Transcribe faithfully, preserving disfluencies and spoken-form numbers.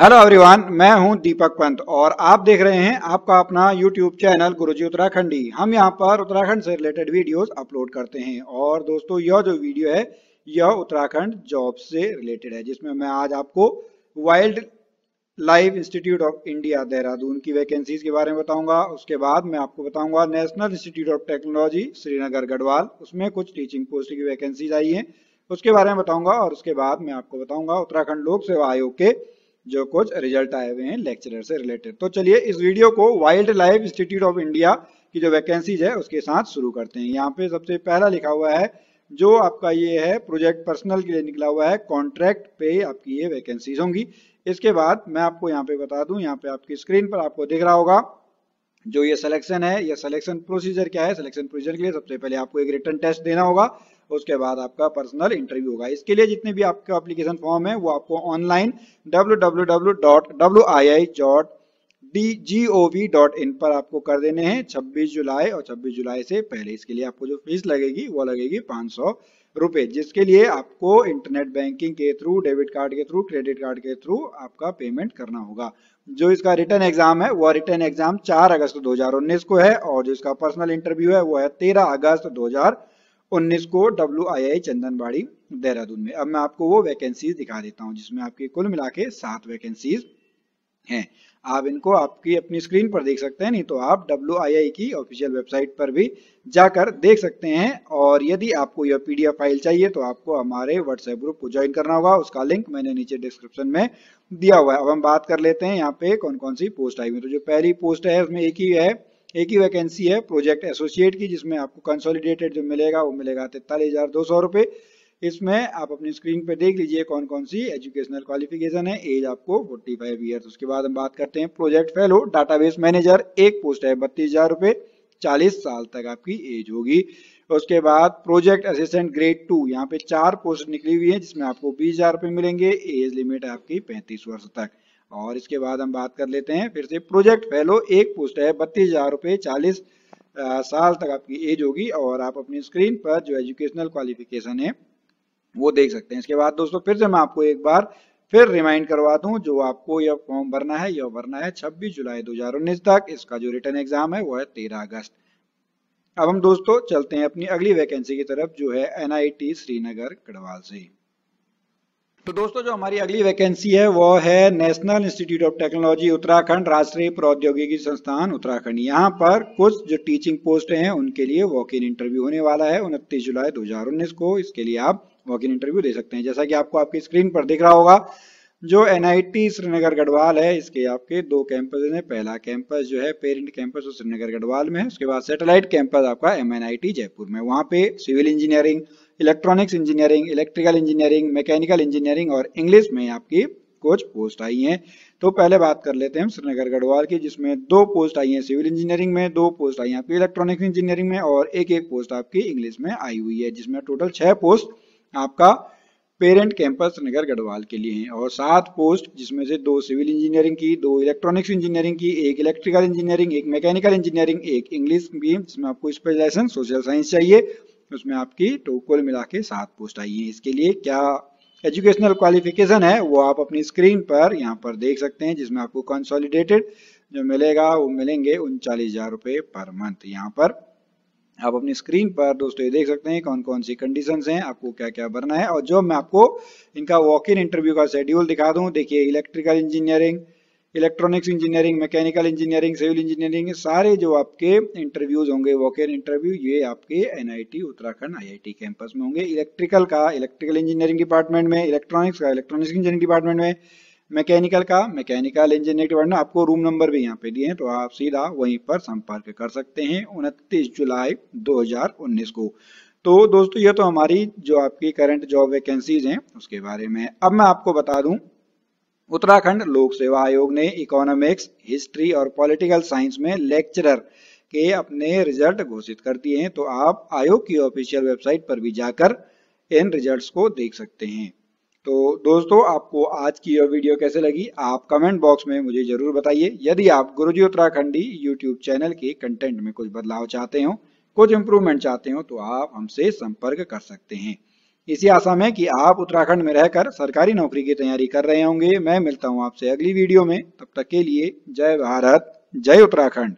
Hello everyone, मैं हूं दीपक पंत और आप देख रहे हैं आपका अपना यूट्यूब चैनल गुरुजी उत्तराखंडी। हम यहां पर उत्तराखंड से रिलेटेड वीडियोस अपलोड करते हैं और दोस्तों यह जो वीडियो है यह उत्तराखंड जॉब से रिलेटेड है, जिसमें मैं आज आपको wild life institute of India Dehradun की वैकेंसीज के बारे में बताऊंगा। उसके बाद मैं आपको बताऊंगा national institute of technology Srinagar Garhwal, उसमें कुछ टीचिंग पोस्ट की वैकेंसीज आई है, उसके बारे में बताऊंगा। और उसके बाद मैं आपको बताऊंगा उत्तराखंड लोक सेवा आयोग के जो कुछ रिजल्ट आए हुए हैं लेक्चरर से रिलेटेड। तो चलिए इस वीडियो को wild life institute of India की जो वैकेंसीज है उसके साथ शुरू करते हैं। यहाँ पे सबसे पहला लिखा हुआ है जो आपका ये है प्रोजेक्ट पर्सनल के लिए निकला हुआ है, कॉन्ट्रैक्ट पे आपकी ये वैकेंसीज होंगी। इसके बाद मैं आपको यहाँ पे बता दूं, यहाँ पे आपकी स्क्रीन पर आपको दिख रहा होगा जो ये सिलेक्शन है, यह सिलेक्शन प्रोसीजर क्या है। सिलेक्शन प्रोसीजर के लिए सबसे पहले आपको एक रिटन टेस्ट देना होगा, उसके बाद आपका पर्सनल इंटरव्यू होगा। इसके लिए जितने भी आपका एप्लीकेशन फॉर्म है वो आपको online W W W dot Y I dot D G O V dot in पर आपको कर देने हैं छब्बीस जुलाई और छब्बीस जुलाई से पहले। इसके लिए आपको जो फीस लगेगी वो लगेगी पाँच सौ रुपये, जिसके लिए आपको इंटरनेट बैंकिंग के थ्रू, डेबिट कार्ड के थ्रू, क्रेडिट कार्ड के थ्रू आपका पेमेंट करना होगा। जो इसका रिटन एग्जाम है वो रिटन एग्जाम चार अगस्त दो हज़ार उन्नीस को है और जो इसका पर्सनल इंटरव्यू है वो है तेरह अगस्त दो हज़ार उन्नीस को W I I Chandanbari Dehradun में। अब मैं आपको वो वैकेंसीज दिखा देता हूँ जिसमें आपकी कुल मिला के सात वैकेंसीज हैं। आप इनको आपकी अपनी स्क्रीन पर देख सकते हैं, नहीं तो आप डब्ल्यू आई आई की ऑफिशियल वेबसाइट पर भी जाकर देख सकते हैं। और यदि आपको यह पीडीएफ फाइल चाहिए तो आपको हमारे व्हाट्सएप ग्रुप को ज्वाइन करना होगा, उसका लिंक मैंने नीचे डिस्क्रिप्शन में दिया हुआ है। अब हम बात कर लेते हैं यहाँ पे कौन कौन सी पोस्ट आई हुई। तो जो पहली पोस्ट है उसमें एक ही है एक ही वैकेंसी है प्रोजेक्ट एसोसिएट की, जिसमें आपको कंसोलिडेटेड जो मिलेगा वो मिलेगा तैंतालीस हज़ार दो सौ रुपये। इसमें आप अपनी स्क्रीन पे देख लीजिए कौन कौन सी एजुकेशनल क्वालिफिकेशन है। एज आपको पैंतालीस ईयर्स। उसके बाद हम बात करते हैं प्रोजेक्ट फेलो डाटाबेस मैनेजर, एक पोस्ट है बत्तीस हज़ार रुपये, चालीस साल तक आपकी एज होगी। उसके बाद प्रोजेक्ट असिस्टेंट ग्रेड टू, यहाँ पे चार पोस्ट निकली हुई है जिसमें आपको बीस हजार रुपये मिलेंगे, एज लिमिट आपकी पैंतीस वर्ष तक। और इसके बाद हम बात कर लेते हैं फिर से प्रोजेक्ट फेलो, एक पोस्ट है बत्तीस हज़ार रुपये, चालीस साल तक आपकी एज होगी। और आप अपनी स्क्रीन पर जो एजुकेशनल क्वालिफिकेशन है वो देख सकते हैं। इसके बाद दोस्तों फिर से मैं आपको एक बार फिर रिमाइंड करवा दूं, जो आपको यह फॉर्म भरना है यह भरना है छब्बीस जुलाई दो हज़ार उन्नीस तक। इसका जो रिटन एग्जाम है वो है तेरह अगस्त। अब हम दोस्तों चलते हैं अपनी अगली वैकेंसी की तरफ जो है N I T Srinagar Garhwal से। तो दोस्तों जो हमारी अगली वैकेंसी है वो है national institute of technology Uttarakhand, राष्ट्रीय प्रौद्योगिकी संस्थान उत्तराखंड। यहाँ पर कुछ जो टीचिंग पोस्ट हैं उनके लिए वॉक इन इंटरव्यू होने वाला है उनतीस जुलाई दो हज़ार उन्नीस को। इसके लिए आप वॉक इन इंटरव्यू दे सकते हैं। जैसा कि आपको आपकी स्क्रीन पर दिख रहा होगा जो N I T Srinagar Garhwal है, इसके आपके दो कैंपस हैं। पहला कैंपस जो है पेरेंट कैंपस वो श्रीनगर गढ़वाल में है, उसके बाद सैटेलाइट कैंपस आपका M N I T Jaipur में। वहाँ पे civil engineering, electronics engineering, electrical engineering, mechanical engineering और इंग्लिश में आपकी कुछ पोस्ट आई हैं। तो पहले बात कर लेते हैं हम श्रीनगर गढ़वाल की, जिसमें दो पोस्ट आई हैं सिविल इंजीनियरिंग में, दो पोस्ट आई हैं आपकी इलेक्ट्रॉनिक्स इंजीनियरिंग में और एक एक पोस्ट आपकी इंग्लिश में आई हुई है, जिसमें टोटल छः पोस्ट आपका पेरेंट कैंपस श्रीनगर गढ़वाल के लिए हैं और सात पोस्ट, जिसमें से दो सिविल इंजीनियरिंग की, दो इलेक्ट्रॉनिक्स इंजीनियरिंग की, एक इलेक्ट्रिकल इंजीनियरिंग, एक मैकेनिकल इंजीनियरिंग, एक इंग्लिश भी, जिसमें आपको स्पेशलाइजेशन सोशल साइंस चाहिए। उसमें आपकी तो कुल मिला के सात पोस्ट आई है। इसके लिए क्या एजुकेशनल क्वालिफिकेशन है वो आप अपनी स्क्रीन पर यहाँ पर देख सकते हैं, जिसमें आपको कंसोलिडेटेड जो मिलेगा वो मिलेंगे उनचालीस हजार रुपये पर मंथ। यहाँ पर आप अपनी स्क्रीन पर दोस्तों ये देख सकते हैं कौन कौन सी कंडीशंस हैं, आपको क्या क्या भरना है। और जो मैं आपको इनका वॉक इन इंटरव्यू का शेड्यूल दिखा दूं, देखिए electrical engineering, electronics engineering, mechanical engineering, civil engineering, सारे जो आपके इंटरव्यूज होंगे वॉक इन इंटरव्यू ये आपके N I T Uttarakhand I I T campus में होंगे। इलेक्ट्रिकल का इलेक्ट्रिकल इंजीनियरिंग डिपार्टमेंट में, इलेक्ट्रॉनिक्स का इलेक्ट्रॉनिक्स इंजीनियरिंग डिपार्टमेंट में, मैकेनिकल का मैकेनिकल इंजीनियरिंग डिपार्टमेंट। आपको रूम नंबर भी यहाँ पे दिए हैं तो आप सीधा वहीं पर संपर्क कर सकते हैं उनतीस जुलाई दो हज़ार उन्नीस को। तो दोस्तों ये तो हमारी जो आपकी करंट जॉब वैकेंसीज हैं उसके बारे में। अब मैं आपको बता दूं उत्तराखंड लोक सेवा आयोग ने इकोनॉमिक्स, हिस्ट्री और पॉलिटिकल साइंस में लेक्चरर के अपने रिजल्ट घोषित कर दिए हैं। तो आप आयोग की ऑफिशियल वेबसाइट पर भी जाकर इन रिजल्ट्स को देख सकते हैं। तो दोस्तों आपको आज की यह वीडियो कैसे लगी आप कमेंट बॉक्स में मुझे जरूर बताइए। यदि आप गुरुजी उत्तराखंडी यूट्यूब चैनल के कंटेंट में कुछ बदलाव चाहते हो, कुछ इम्प्रूवमेंट चाहते हो तो आप हमसे संपर्क कर सकते हैं। इसी आशा में कि आप उत्तराखंड में रहकर सरकारी नौकरी की तैयारी कर रहे होंगे। मैं मिलता हूँ आपसे अगली वीडियो में, तब तक के लिए जय भारत, जय उत्तराखंड।